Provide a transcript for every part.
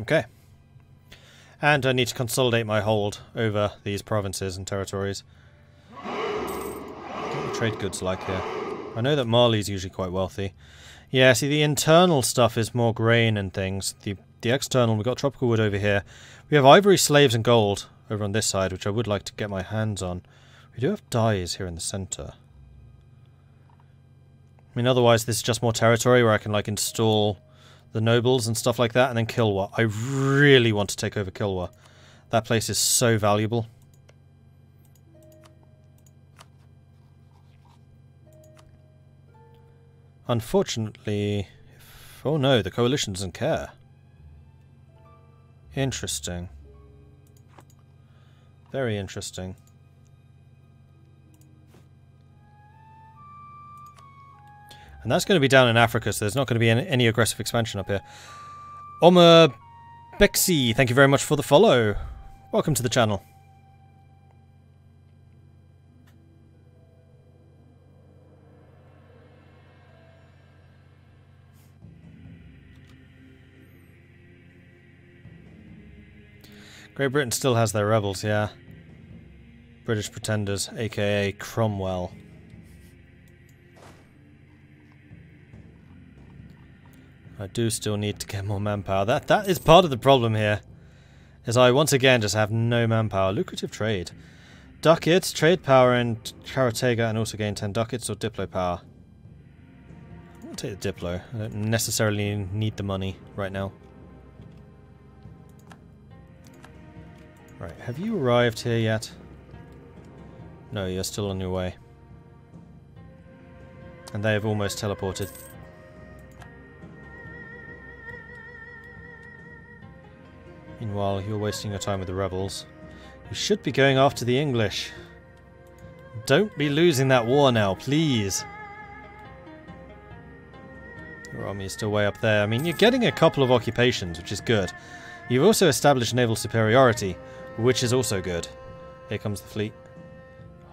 Okay. And I need to consolidate my hold over these provinces and territories. What are the trade goods like here? I know that Mali's usually quite wealthy. Yeah, see, the internal stuff is more grain and things. The external, we've got tropical wood over here. We have ivory, slaves and gold over on this side, which I would like to get my hands on. We do have dyes here in the centre. I mean, otherwise this is just more territory where I can, like, install the nobles and stuff like that, and then Kilwa. I really want to take over Kilwa. That place is so valuable. Unfortunately... Oh no, the coalition doesn't care. Interesting. Very interesting. And that's going to be down in Africa, so there's not going to be any aggressive expansion up here. Omer Bexi, thank you very much for the follow. Welcome to the channel. Great Britain still has their rebels, yeah. British pretenders, aka Cromwell. I do still need to get more manpower. That is part of the problem here. Is I once again just have no manpower. Lucrative trade. Ducats, trade power in Karatega and also gain 10 ducats or Diplo power. I'll take the Diplo. I don't necessarily need the money right now. Right, have you arrived here yet? No, you're still on your way. And they have almost teleported. Meanwhile, you're wasting your time with the rebels. You should be going after the English. Don't be losing that war now, please. Your army is still way up there. I mean, you're getting a couple of occupations, which is good. You've also established naval superiority, which is also good. Here comes the fleet.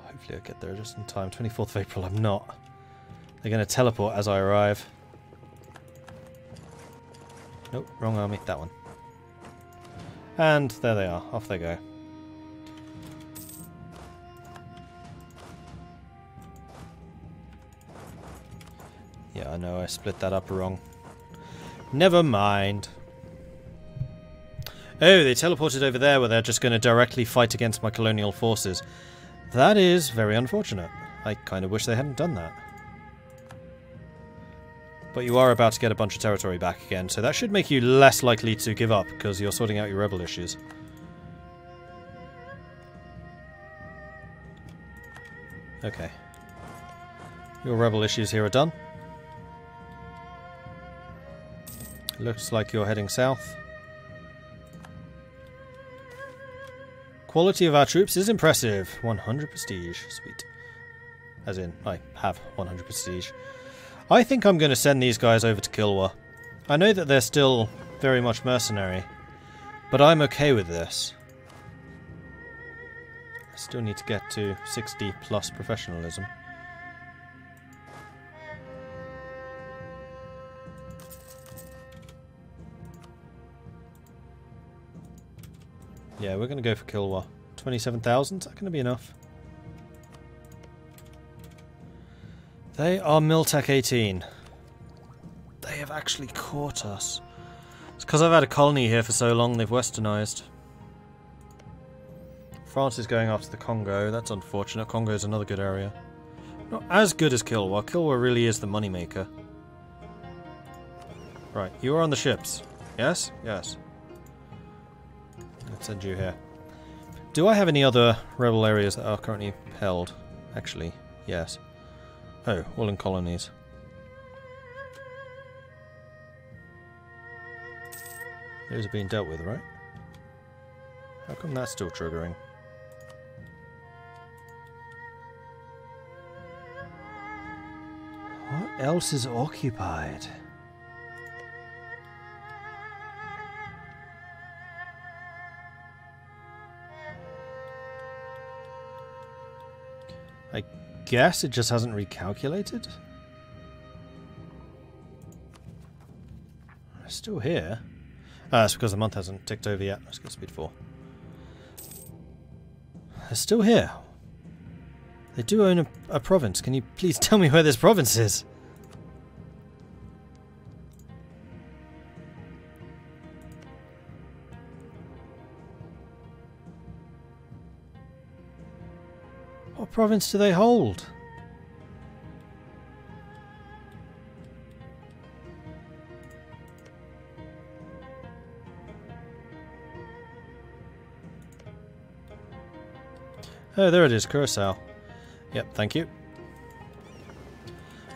Hopefully I get there just in time. 24th of April, I'm not. They're going to teleport as I arrive. Nope, wrong army. That one. And there they are. Off they go. Yeah, I know I split that up wrong. Never mind. Oh, they teleported over there where they're just going to directly fight against my colonial forces. That is very unfortunate. I kind of wish they hadn't done that. But you are about to get a bunch of territory back again, so that should make you less likely to give up, because you're sorting out your rebel issues. Okay. Your rebel issues here are done. Looks like you're heading south. Quality of our troops is impressive. 100 prestige. Sweet. As in, I have 100 prestige. I think I'm going to send these guys over to Kilwa. I know that they're still very much mercenary, but I'm okay with this. I still need to get to 60 plus professionalism. Yeah, we're going to go for Kilwa. 27,000? Is that going to be enough? They are Miltech 18. They have actually caught us. It's because I've had a colony here for so long, they've westernized. France is going after the Congo. That's unfortunate. Congo is another good area. Not as good as Kilwa. Kilwa really is the moneymaker. Right, you are on the ships. Yes? Yes. Let's send you here. Do I have any other rebel areas that are currently held? Actually, yes. Oh, all in colonies. Those are being dealt with, right? How come that's still triggering? What else is occupied? I guess it just hasn't recalculated. It's still here. That's because the month hasn't ticked over yet. Let's get speed 4. They're still here. They do own a province. Can you please tell me where this province is? What province do they hold? Oh, there it is, Curacao. Yep, thank you.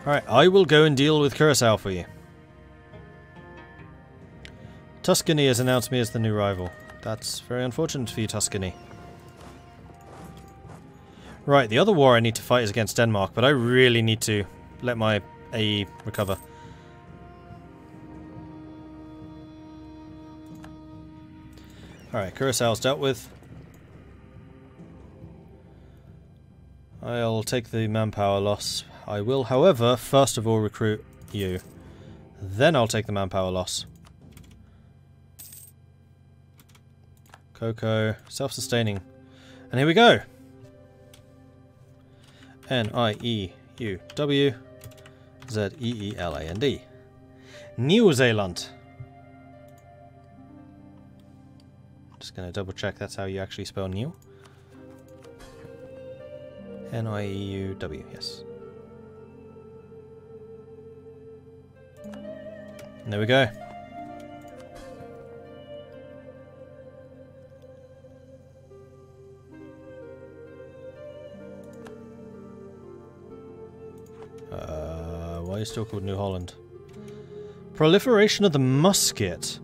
Alright, I will go and deal with Curacao for you. Tuscany has announced me as the new rival. That's very unfortunate for you, Tuscany. Right, the other war I need to fight is against Denmark, but I really need to let my AE recover. Alright, Curacao's dealt with. I'll take the manpower loss. I will, however, first of all recruit you. Then I'll take the manpower loss. Cocoa, self-sustaining. And here we go! N-I-E-U-W-Z-E-E-L-A-N-D. New Zealand. Just going to double check that's how you actually spell new. N-I-E-U-W, yes. And there we go. Why is it still called New Holland? Proliferation of the musket.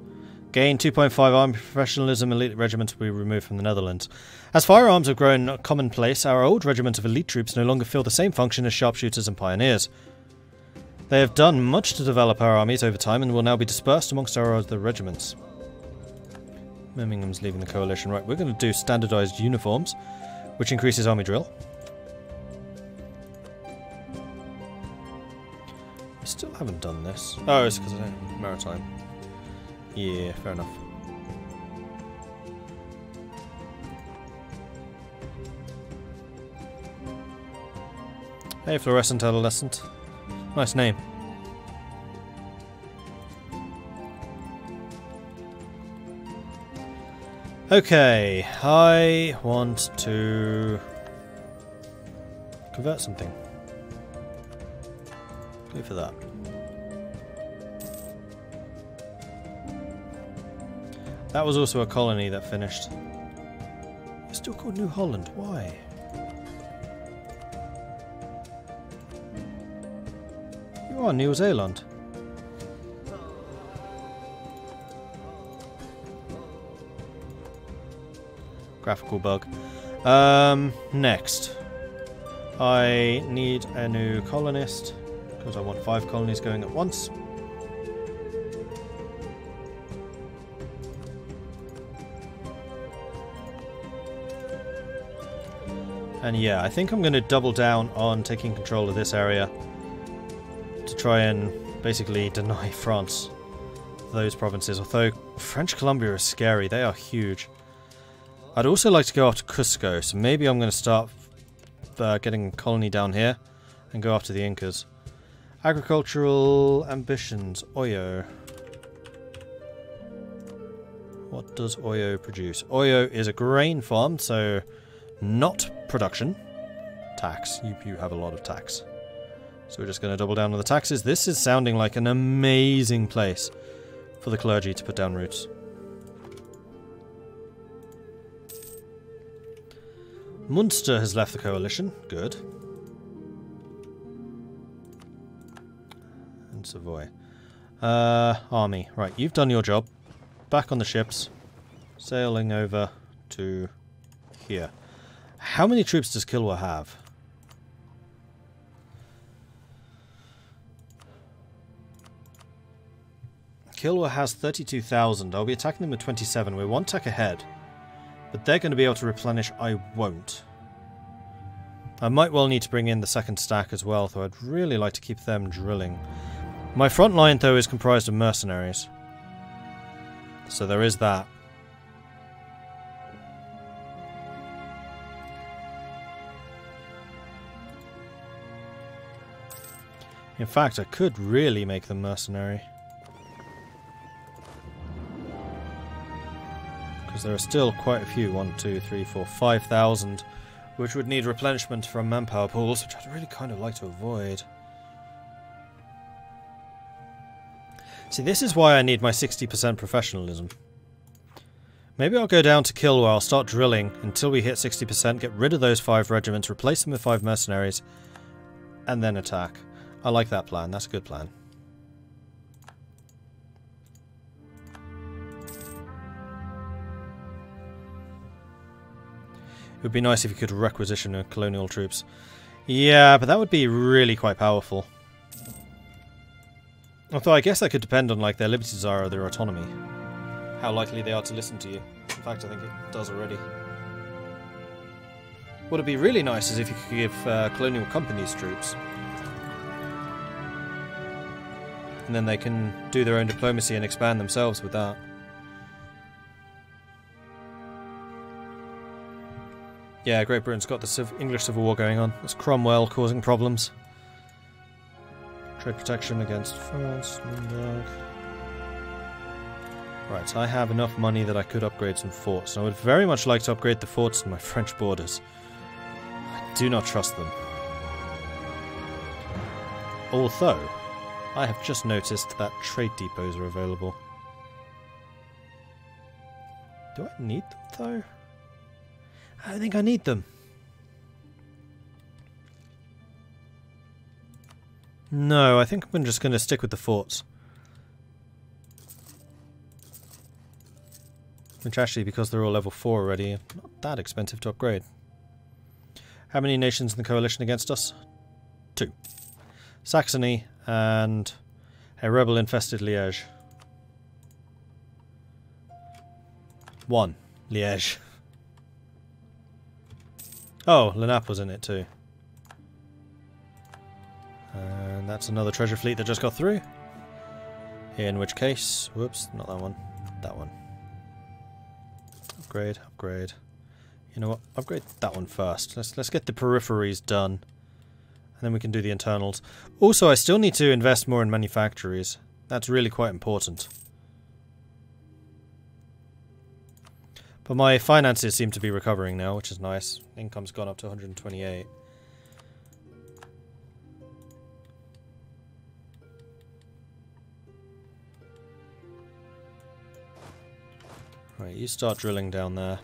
Gain 2.5 armed professionalism, elite regiments will be removed from the Netherlands. As firearms have grown commonplace, our old regiments of elite troops no longer fill the same function as sharpshooters and pioneers. They have done much to develop our armies over time and will now be dispersed amongst our other regiments. Birmingham's leaving the coalition. Right, we're going to do standardised uniforms, which increases army drill. I still haven't done this. Oh, it's because I don't maritime. Yeah, fair enough. Hey, Fluorescent Adolescent. Nice name. Okay, I want to convert something. Go for that. That was also a colony that finished. It's still called New Holland, why? You are New Zealand. Graphical bug. Next. I need a new colonist, because I want 5 colonies going at once. And yeah, I think I'm going to double down on taking control of this area to try and basically deny France those provinces. Although French Columbia is scary, they are huge. I'd also like to go after Cusco, so maybe I'm going to start getting a colony down here and go after the Incas. Agricultural ambitions, Oyo. What does Oyo produce? Oyo is a grain farm, so not production. Tax. You have a lot of tax. So we're just going to double down on the taxes. This is sounding like an amazing place for the clergy to put down roots. Munster has left the coalition. Good. And Savoy. Army. Right, you've done your job. Back on the ships. Sailing over to here. How many troops does Kilwa have? Kilwa has 32,000. I'll be attacking them with 27. We're 1 tech ahead. But they're going to be able to replenish. I won't. I might well need to bring in the 2nd stack as well, though I'd really like to keep them drilling. My front line, though, is comprised of mercenaries. So there is that. In fact, I could really make them mercenary. Because there are still quite a few. 5,000. Which would need replenishment from manpower pools, which I'd really kind of like to avoid. See, this is why I need my 60% professionalism. Maybe I'll go down to Kilwa, I'll start drilling until we hit 60%, get rid of those 5 regiments, replace them with 5 mercenaries, and then attack. I like that plan, that's a good plan. It would be nice if you could requisition colonial troops. Yeah, but that would be really quite powerful. Although I guess that could depend on like their liberties are or their autonomy. How likely they are to listen to you. In fact, I think it does already. What would be really nice is if you could give colonial companies troops. And then they can do their own diplomacy and expand themselves with that. Yeah, Great Britain's got the English Civil War going on. It's Cromwell causing problems. Trade protection against France. Nuremberg. Right, I have enough money that I could upgrade some forts. And I would very much like to upgrade the forts in my French borders. I do not trust them. Although, I have just noticed that trade depots are available. Do I need them, though? I don't think I need them. No, I think I'm just going to stick with the forts. Which actually, because they're all level 4 already, not that expensive to upgrade. How many nations in the coalition against us? 2. Saxony and a rebel-infested Liege. 1. Liege. Oh, Lenape was in it too. And that's another treasure fleet that just got through. In which case... Whoops, not that one. That one. Upgrade, upgrade. You know what? Upgrade that one first. Let's get the peripheries done. And then we can do the internals. Also, I still need to invest more in manufactories. That's really quite important. But my finances seem to be recovering now, which is nice. Income's gone up to 128. Right, you start drilling down there.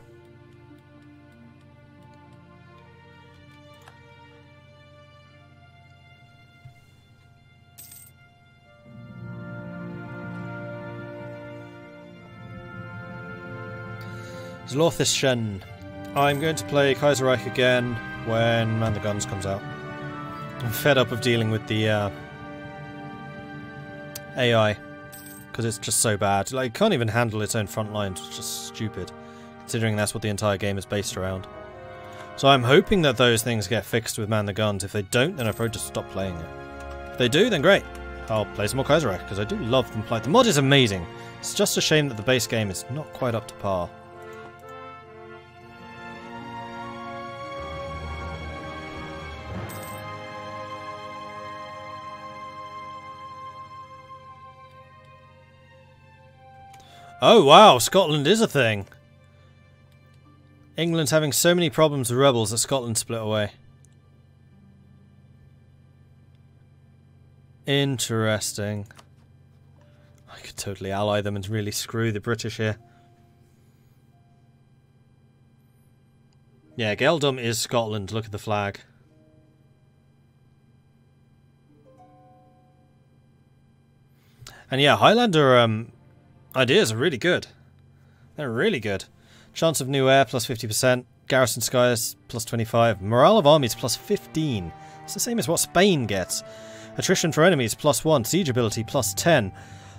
Zlothishen. I'm going to play Kaiserreich again when Man the Guns comes out. I'm fed up of dealing with the AI because it's just so bad. Like, it can't even handle its own front lines. It's just stupid, considering that's what the entire game is based around. So I'm hoping that those things get fixed with Man the Guns. If they don't, then I've probably just stopped playing it. If they do, then great. I'll play some more Kaiserreich because I do love them. The mod is amazing. It's just a shame that the base game is not quite up to par. Oh wow, Scotland is a thing! England's having so many problems with rebels that Scotland split away. Interesting. I could totally ally them and really screw the British here. Yeah, Geldom is Scotland, look at the flag. And yeah, Highlander, ideas are really good. They're really good. Chance of new air plus 50%. Garrison skies plus 25. Morale of armies plus 15. It's the same as what Spain gets. Attrition for enemies plus 1. Siege ability plus 10.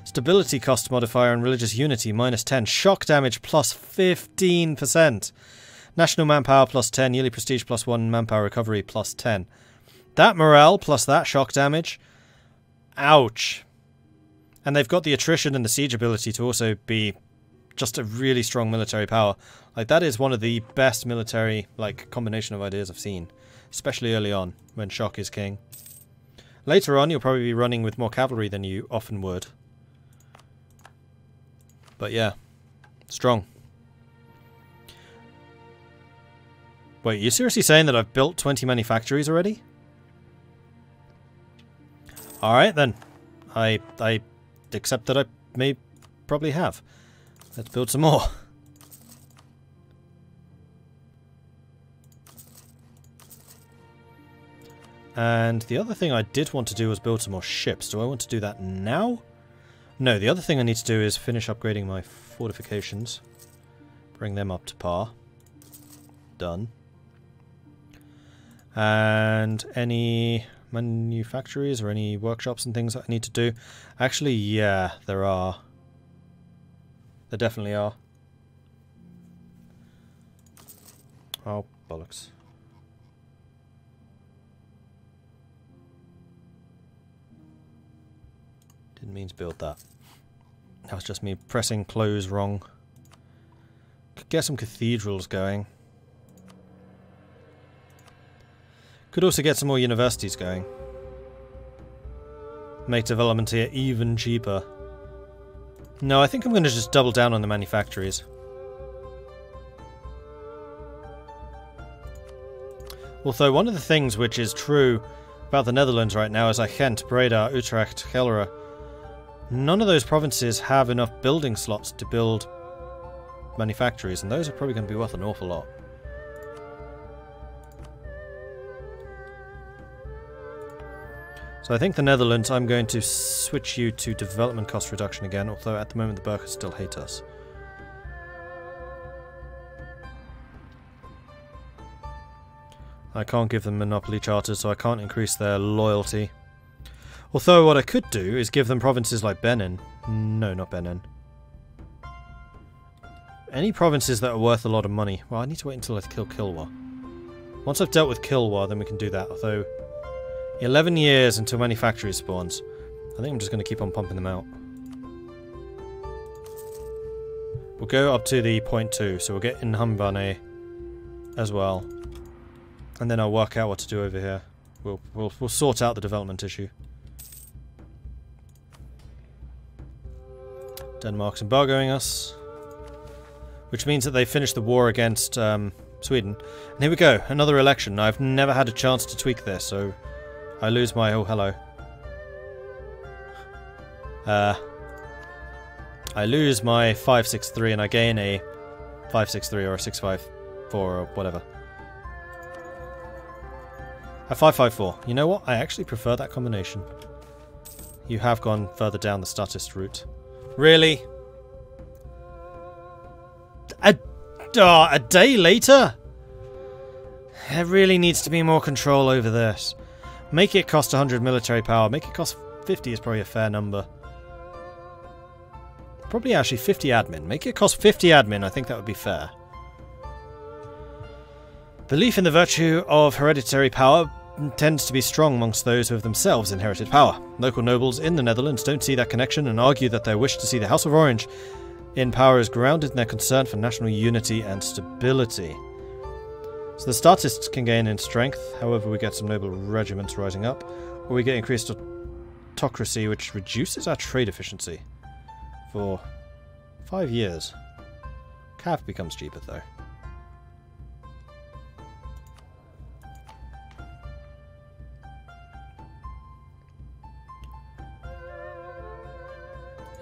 Stability cost modifier and religious unity minus 10. Shock damage plus 15%. National manpower plus 10. Yearly prestige plus 1. Manpower recovery plus 10. That morale plus that shock damage. Ouch. And they've got the attrition and the siege ability to also be just a really strong military power. Like, that is one of the best military, like, combination of ideas I've seen. Especially early on, when shock is king. Later on, you'll probably be running with more cavalry than you often would. But yeah, strong. Wait, you're seriously saying that I've built 20 manufactories already? Alright then. I accept that I may probably have. Let's build some more. And the other thing I did want to do was build some more ships. Do I want to do that now? No, the other thing I need to do is finish upgrading my fortifications. Bring them up to par. Done. And any manufactories or any workshops and things that I need to do? Actually, yeah, there are. There definitely are. Oh, bollocks. Didn't mean to build that. That was just me pressing close wrong. Could get some cathedrals going. Could also get some more universities going. Make development here even cheaper. No, I think I'm going to just double down on the manufactories. Although one of the things which is true about the Netherlands right now is like Ghent, Breda, Utrecht, Gelre. None of those provinces have enough building slots to build manufactories, and those are probably going to be worth an awful lot. So I think the Netherlands, I'm going to switch you to development cost reduction again, although at the moment the Burghers still hate us. I can't give them monopoly charters, so I can't increase their loyalty. Although what I could do is give them provinces like Benin. No, not Benin. Any provinces that are worth a lot of money. Well, I need to wait until I kill Kilwa. Once I've dealt with Kilwa, then we can do that. Although, 11 years until manufactory spawns. I think I'm just going to keep on pumping them out. We'll go up to the 0.2, so we'll get in Humbane as well. And then I'll work out what to do over here. We'll sort out the development issue. Denmark's embargoing us, which means that they finished the war against Sweden. And here we go, another election. I've never had a chance to tweak this, so I lose my... oh, hello. I lose my 563 and I gain a 563 or a 654 or whatever. A 554. You know what? I actually prefer that combination. You have gone further down the statist route. Really? A day later? There really needs to be more control over this. Make it cost 100 military power. Make it cost 50 is probably a fair number. Probably actually 50 admin. Make it cost 50 admin. I think that would be fair. Belief in the virtue of hereditary power tends to be strong amongst those who have themselves inherited power. Local nobles in the Netherlands don't see that connection and argue that their wish to see the House of Orange in power is grounded in their concern for national unity and stability. So the statists can gain in strength, however we get some noble regiments rising up, or we get increased autocracy which reduces our trade efficiency for 5 years. Cav becomes cheaper though.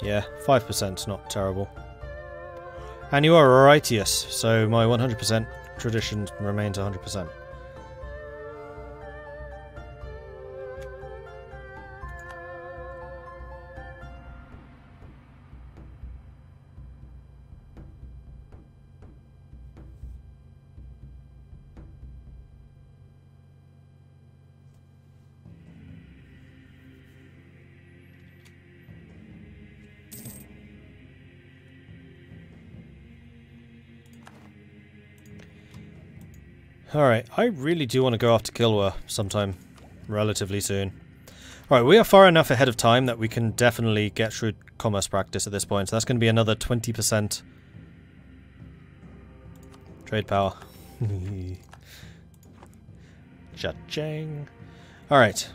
Yeah, 5%'s not terrible. And you are righteous, so my 100% tradition remains 100%. Alright, I really do want to go after Kilwa sometime relatively soon. Alright, we are far enough ahead of time that we can definitely get through commerce practice at this point. So that's going to be another 20% Trade power. Cha-ching. Alright.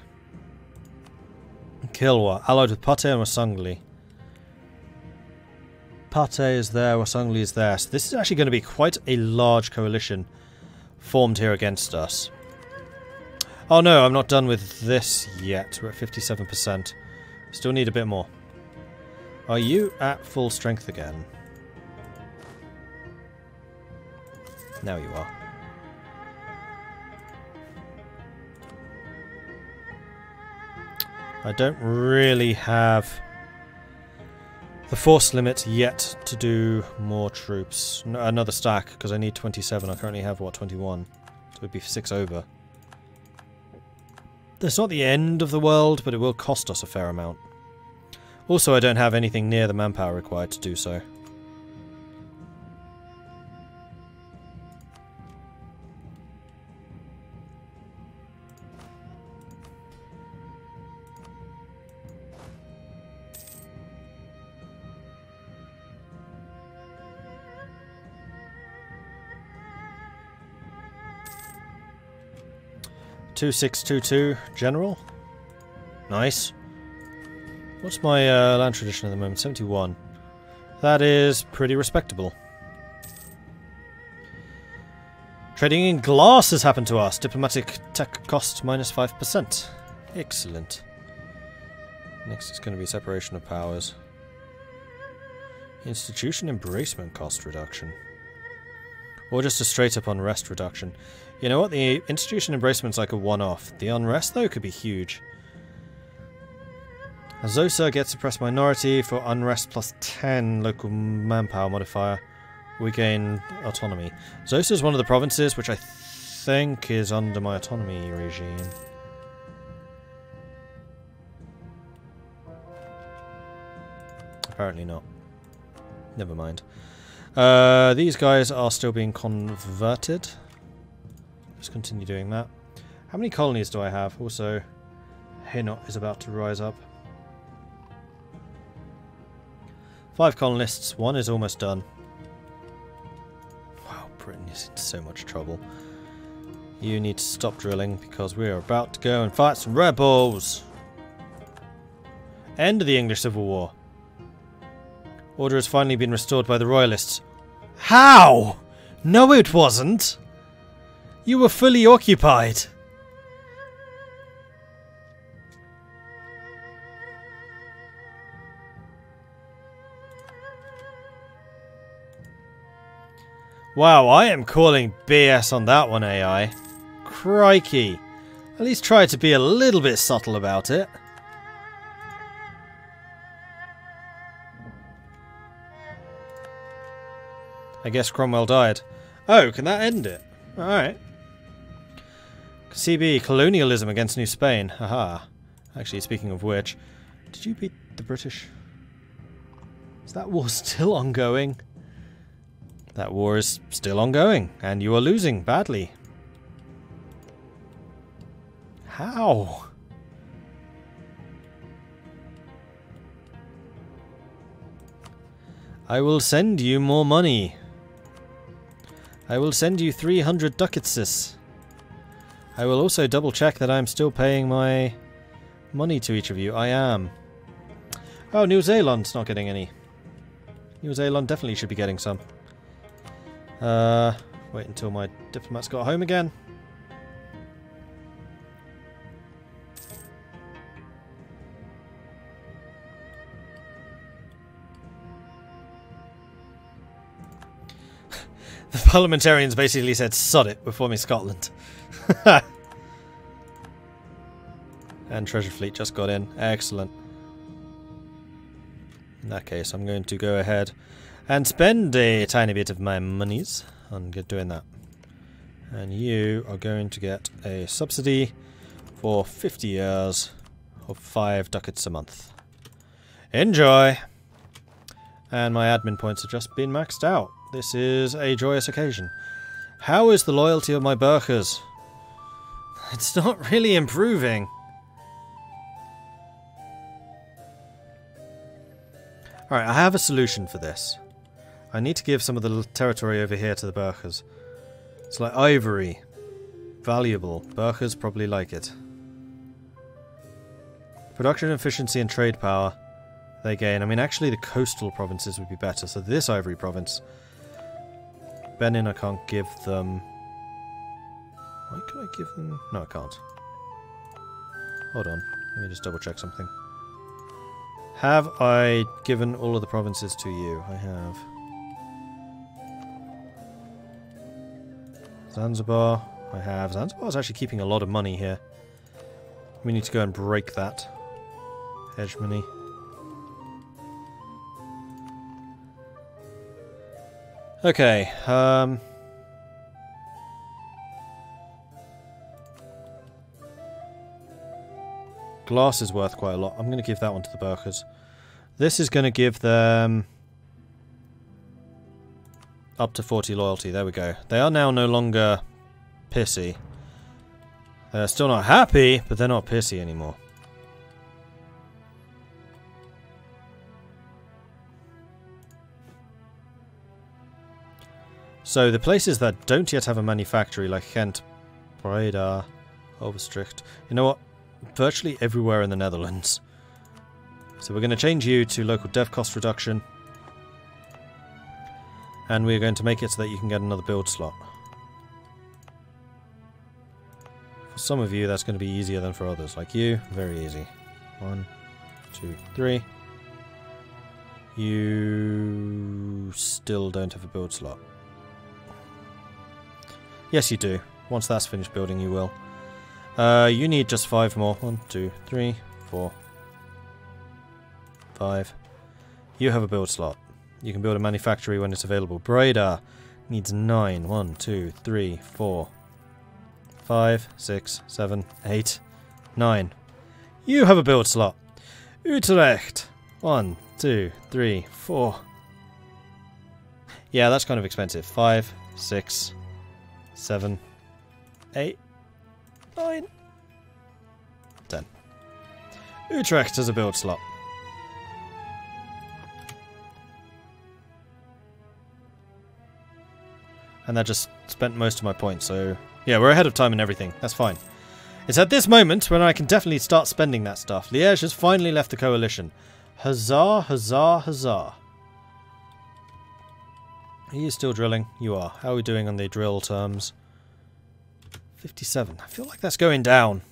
Kilwa. Allied with Pate and Wasangli. Pate is there, Wasangli is there. So this is actually going to be quite a large coalition formed here against us. Oh no, I'm not done with this yet. We're at 57%. Still need a bit more. Are you at full strength again? Now you are. I don't really have the force limit yet to do more troops. No, another stack, because I need 27. I currently have, what, 21? So it would be 6 over. That's not the end of the world, but it will cost us a fair amount. Also, I don't have anything near the manpower required to do so. '2622 general, nice. What's my land tradition at the moment? 71. That is pretty respectable. Trading in glass has happened to us. Diplomatic tech cost minus 5%. Excellent. Next is going to be separation of powers. Institution embracement cost reduction. Or just a straight up unrest reduction. You know what? The institution embracement's like a one-off. The unrest, though, could be huge. Zosa gets suppressed minority for unrest plus 10 local manpower modifier. We gain autonomy. Zosa is one of the provinces which I think is under my autonomy regime. Apparently not. Never mind. These guys are still being converted. Just continue doing that. How many colonies do I have? Also, Hainaut is about to rise up. 5 colonists, 1 is almost done. Wow, Britain is in so much trouble. You need to stop drilling because we are about to go and fight some rebels. End of the English Civil War. Order has finally been restored by the Royalists. How? No, it wasn't. You were fully occupied. Wow, I am calling BS on that one, AI. Crikey. At least try to be a little bit subtle about it. I guess Cromwell died. Oh, can that end it? Alright. CB, colonialism against New Spain. Haha. Actually, speaking of which, did you beat the British? Is that war still ongoing? That war is still ongoing, and you are losing badly. How? I will send you more money. I will send you 300 ducats. I will also double check that I'm still paying my money to each of you. I am. Oh, New Zealand's not getting any. New Zealand definitely should be getting some. Wait until my diplomats got home again. The parliamentarians basically said, sod it, we're forming Scotland. And Treasure Fleet just got in. Excellent. In that case, I'm going to go ahead and spend a tiny bit of my monies on doing that. And you are going to get a subsidy for 50 years of 5 ducats a month. Enjoy! And my admin points have just been maxed out. This is a joyous occasion. How is the loyalty of my burghers? It's not really improving. Alright, I have a solution for this. I need to give some of the territory over here to the burghers. It's like ivory. Valuable. Burkas probably like it. Production efficiency and trade power they gain. I mean, actually the coastal provinces would be better. So this ivory province, Benin, I can't give them. Why can I give them? No, I can't. Hold on. Let me just double check something. Have I given all of the provinces to you? I have. Zanzibar. I have. Zanzibar is actually keeping a lot of money here. We need to go and break that. Hegemony. Okay. Glass is worth quite a lot. I'm going to give that one to the Burkas. This is going to give them up to 40 loyalty. There we go. They are now no longer pissy. They're still not happy, but they're not pissy anymore. So the places that don't yet have a manufactory, like Ghent, Breda, Maastricht. You know what? Virtually everywhere in the Netherlands. So we're going to change you to local dev cost reduction. And we're going to make it so that you can get another build slot. For some of you that's going to be easier than for others. Like you, very easy. 1, 2, 3. You still don't have a build slot. Yes you do. Once that's finished building you will. You need just 5 more. 1, 2, 3, 4, 5. You have a build slot. You can build a manufactory when it's available. Breda needs 9. 1, 2, 3, 4, 5, 6, 7, 8, 9. You have a build slot. Utrecht. 1, 2, 3, 4. Yeah, that's kind of expensive. 5, 6, 7, 8. 9, 10. Utrecht has a build slot. And that just spent most of my points, so yeah, we're ahead of time and everything. That's fine. It's at this moment when I can definitely start spending that stuff. Liege has finally left the coalition. Huzzah, huzzah, huzzah. Are you still drilling? You are. How are we doing on the drill terms? 57. I feel like that's going down.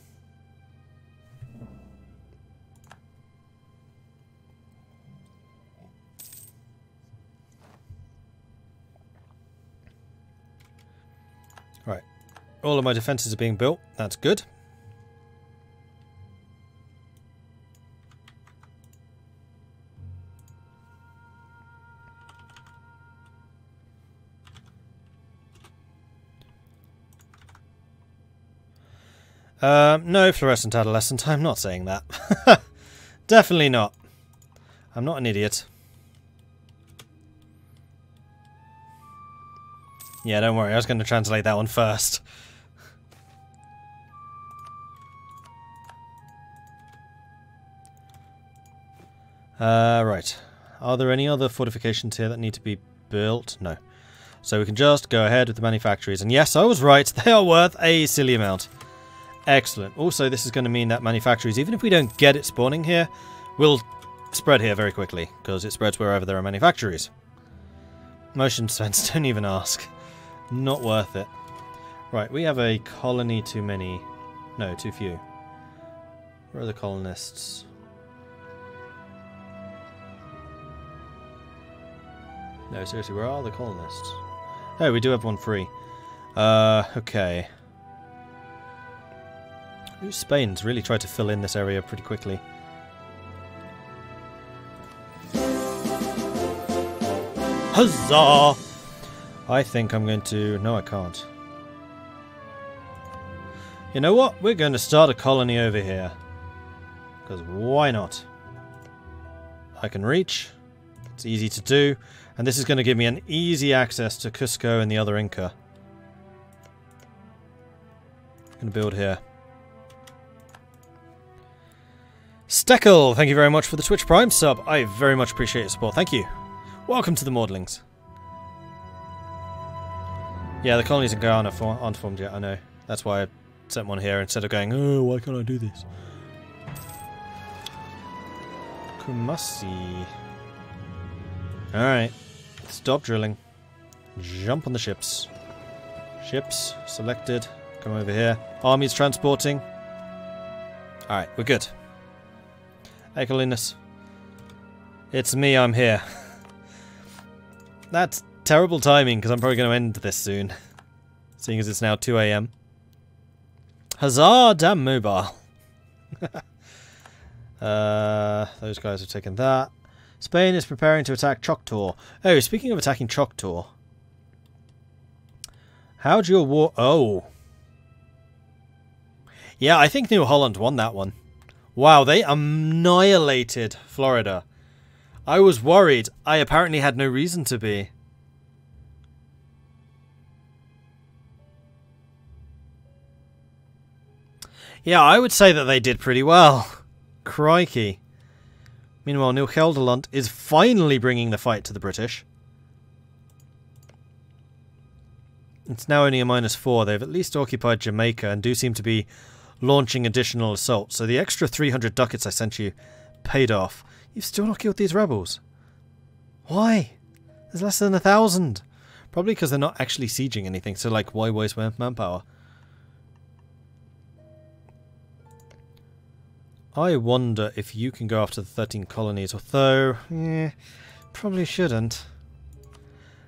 Right. All of my defences are being built. That's good. No, fluorescent adolescent, I'm not saying that. Definitely not. I'm not an idiot. Yeah, don't worry, I was going to translate that one first. Right. Are there any other fortifications here that need to be built? No. So we can just go ahead with the manufactories. And yes, I was right, they are worth a silly amount. Excellent. Also, this is going to mean that manufactories, even if we don't get it spawning here, will spread here very quickly, because it spreads wherever there are manufactories. Motion sense, don't even ask. Not worth it. Right, we have a colony too many. No, too few. Where are the colonists? No, seriously, where are the colonists? Oh, we do have one free. Okay. New Spain's really tried to fill in this area pretty quickly. Huzzah! I think I'm going to... No, I can't. You know what? We're going to start a colony over here. Because why not? I can reach. It's easy to do. And this is going to give me an easy access to Cusco and the other Inca. I'm going to build here. Steckle, thank you very much for the Twitch Prime sub. I very much appreciate your support. Thank you. Welcome to the Mordlings. Yeah, the colonies in Guyana aren't formed yet, I know. That's why I sent one here instead of going, oh, why can't I do this? Kumasi. Alright. Stop drilling. Jump on the ships. Ships selected. Come over here. Army's transporting. Alright, we're good. Hey, Colinus. It's me, I'm here. That's terrible timing, because I'm probably going to end this soon. Seeing as it's now 2 AM. Huzzah, damn mobile. Those guys have taken that. Spain is preparing to attack Choctaw. Oh, speaking of attacking Choctaw. How do your war... Oh. Yeah, I think New Holland won that one. Wow, they annihilated Florida. I was worried. I apparently had no reason to be. Yeah, I would say that they did pretty well. Crikey. Meanwhile, New Gelderland is finally bringing the fight to the British. It's now only a -4. They've at least occupied Jamaica and do seem to be launching additional assaults. So the extra 300 ducats I sent you paid off. You've still not killed these rebels. Why? There's less than 1,000. Probably because they're not actually sieging anything. So, like, why waste manpower? I wonder if you can go after the 13 colonies, although, yeah, probably shouldn't.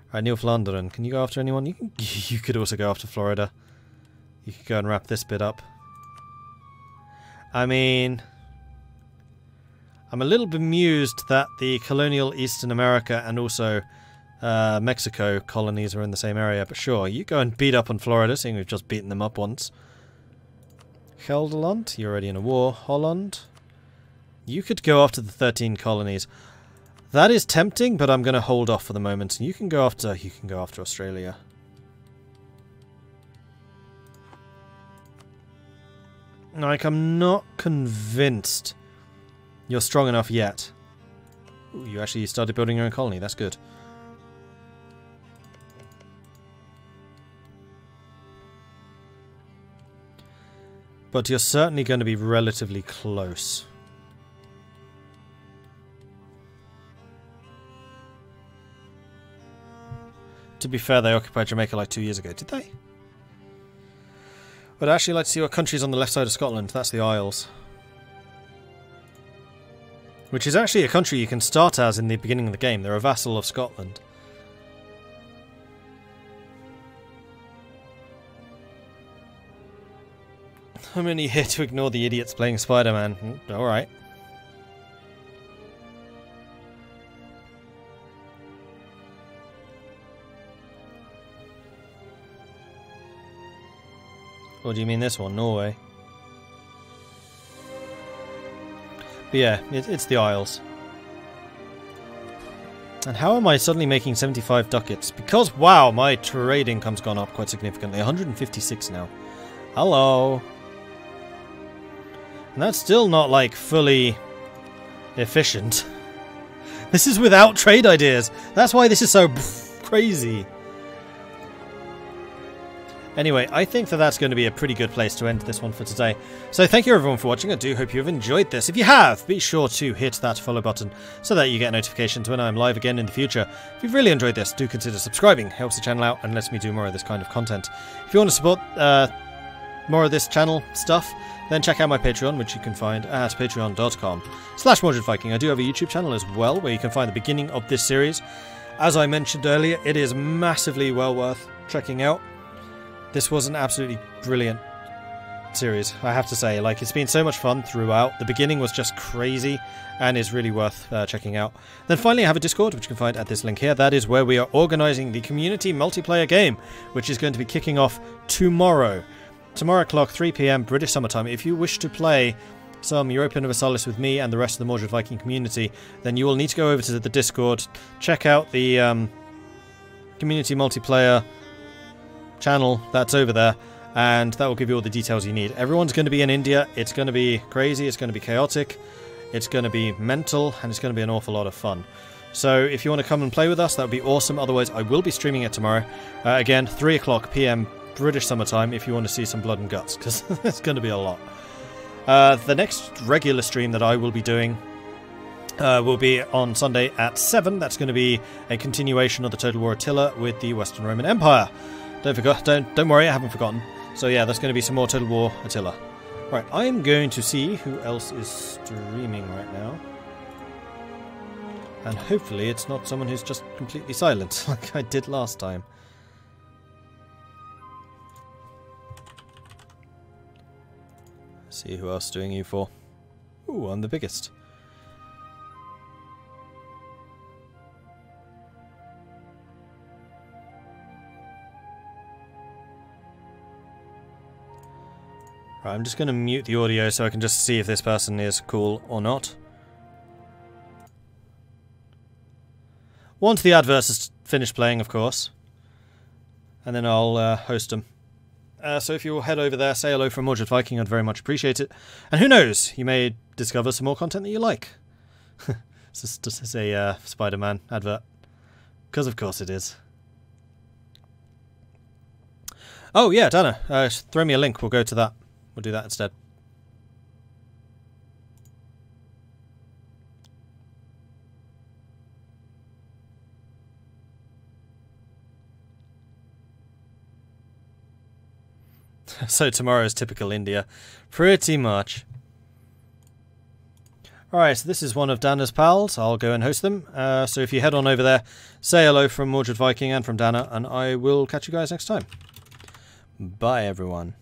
Alright, Neil Flanderen, can you go after anyone? You could also go after Florida. You could go and wrap this bit up. I mean, I'm a little bemused that the colonial Eastern America and also Mexico colonies are in the same area, but sure, you go and beat up on Florida, seeing we've just beaten them up once. Gelderland, you're already in a war. Holland, you could go after the 13 colonies. That is tempting, but I'm going to hold off for the moment. And you can go after Australia. Like, I'm not convinced you're strong enough yet. Ooh, you actually started building your own colony. That's good. But you're certainly going to be relatively close. To be fair, they occupied Jamaica like 2 years ago, did they? I'd actually like to see what country's on the left side of Scotland. That's the Isles. Which is actually a country you can start as in the beginning of the game. They're a vassal of Scotland. I'm only here to ignore the idiots playing Spider-Man. Alright. Or do you mean this one? Norway. But yeah, it's the Isles. And how am I suddenly making 75 ducats? Because, wow, my trade income's gone up quite significantly. 156 now. Hello. And that's still not, like, fully efficient. This is without trade ideas. That's why this is so crazy. Anyway, I think that that's going to be a pretty good place to end this one for today. So thank you everyone for watching. I do hope you've enjoyed this. If you have, be sure to hit that follow button so that you get notifications when I'm live again in the future. If you've really enjoyed this, do consider subscribing. It helps the channel out and lets me do more of this kind of content. If you want to support more of this channel stuff, then check out my Patreon, which you can find at patreon.com/MordredViking. I do have a YouTube channel as well, where you can find the beginning of this series. As I mentioned earlier, it is massively well worth checking out. This was an absolutely brilliant series, I have to say. Like, it's been so much fun throughout. The beginning was just crazy and is really worth checking out. Then finally, I have a Discord, which you can find at this link here. That is where we are organising the community multiplayer game, which is going to be kicking off tomorrow. Tomorrow o'clock, 3 PM British summertime. If you wish to play some European Versailles with me and the rest of the Mordred Viking community, then you will need to go over to the Discord, check out the community multiplayer channel that's over there, and that will give you all the details you need. Everyone's going to be in India. It's going to be crazy. It's going to be chaotic. It's going to be mental, and it's going to be an awful lot of fun. So if you want to come and play with us, that would be awesome. Otherwise, I will be streaming it tomorrow. Again, 3:00 p.m. British summertime if you want to see some blood and guts, because there's going to be a lot. The next regular stream that I will be doing will be on Sunday at 7. That's going to be a continuation of the Total War Attila with the Western Roman Empire. Don't worry, I haven't forgotten. So yeah, that's going to be some more Total War Attila. Right, I am going to see who else is streaming right now. And hopefully it's not someone who's just completely silent, like I did last time. See who else is doing U4. Ooh, I'm the biggest. Right, I'm just going to mute the audio so I can just see if this person is cool or not. Once the adverts is finished playing, of course. And then I'll host them. So if you'll head over there, say hello from Mordred Viking, I'd very much appreciate it. And who knows, you may discover some more content that you like. This is a Spider-Man advert. Because of course it is. Oh yeah, Dana, throw me a link, we'll go to that. We'll do that instead. So tomorrow is typical India. Pretty much. Alright, so this is one of Dana's pals. I'll go and host them. So if you head on over there, say hello from Mordred Viking and from Dana, and I will catch you guys next time. Bye, everyone.